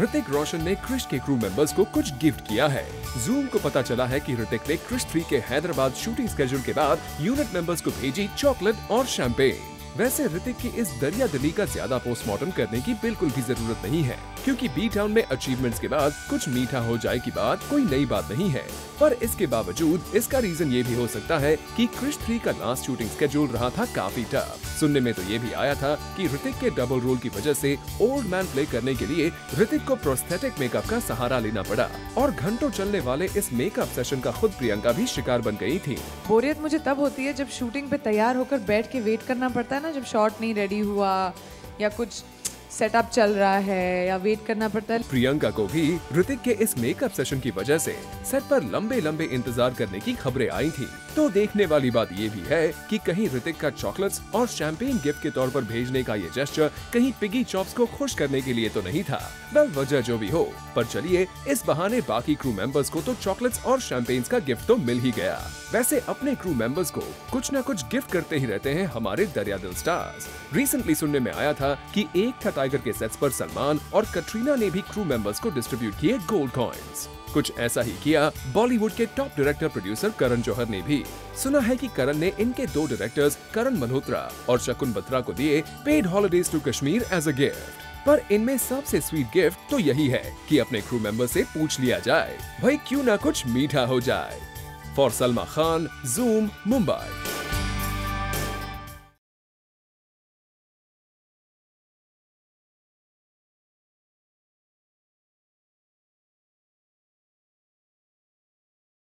ऋतिक रोशन ने क्रिश के crew members को कुछ गिफ्ट किया है। जूम को पता चला है कि ऋतिक ने क्रिश 3 के हैदराबाद शूटिंग स्केड्यूल के बाद यूनिट मेंबर्स को भेजी चॉकलेट और शैंपेन। वैसे ऋतिक की इस दरिया दिली का ज्यादा पोस्टमार्टम करने की बिल्कुल भी जरूरत नहीं है, क्योंकि बी टाउन में अचीवमेंट्स के बाद कुछ मीठा हो जाए की बात कोई नई बात नहीं है। पर इसके बावजूद इसका रीजन ये भी हो सकता है कि क्रिश 3 का लास्ट शूटिंग स्केड्यूल रहा था काफी टफ। सुनने में तो ये भी आया था कि ऋतिक के डबल रोल की वजह से ओल्ड मैन प्ले करने के लिए ऋतिक को प्रोस्थेटिक मेकअप का सहारा लेना पड़ा और घंटों चलने वाले इस मेकअप सेशन का खुद प्रियंका भी शिकार बन गयी थी। बोरियत मुझे तब होती है जब शूटिंग पे तैयार होकर बैठ के वेट करना पड़ता है ना, जब शॉट नहीं रेडी हुआ या कुछ सेटअप चल रहा है या वेट करना पड़ता है। प्रियंका को भी ऋतिक के इस मेकअप सेशन की वजह से सेट पर लंबे लंबे इंतजार करने की खबरें आई थी। तो देखने वाली बात ये भी है कि कहीं ऋतिक का चॉकलेट्स और शैंपेन गिफ्ट के तौर पर भेजने का ये जेस्चर कहीं पिगी चॉप्स को खुश करने के लिए तो नहीं था। वेल, वजह जो भी हो, पर चलिए इस बहाने बाकी क्रू मेंबर्स को तो चॉकलेट्स और शैंपेन का गिफ्ट तो मिल ही गया। वैसे अपने क्रू मेंबर्स को कुछ न कुछ गिफ्ट करते ही रहते हैं हमारे दरियादिल स्टार्स। रिसेंटली सुनने में आया था कि एक टाइगर के सेट्स पर सलमान और कटरीना ने भी क्रू मेंबर्स को डिस्ट्रीब्यूट किए गोल्ड कॉइन्स। कुछ ऐसा ही किया बॉलीवुड के top director producer Karan Johar ने भी। सुना है कि करण ने इनके 2 डायरेक्टर्स करन मल्होत्रा और शकुन बत्रा को दिए paid holidays to Kashmir as a gift. पर इनमें सबसे स्वीट गिफ्ट तो यही है कि अपने क्रू मेंबर से पूछ लिया जाए, भाई क्यों ना कुछ मीठा हो जाए। For Salma Khan, Zoom, Mumbai.